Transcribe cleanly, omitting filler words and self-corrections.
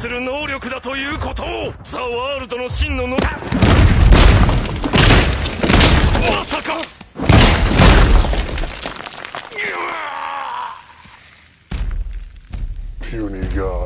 する能力だということを、ザ・ワールドの真の能力。まさかピュニーが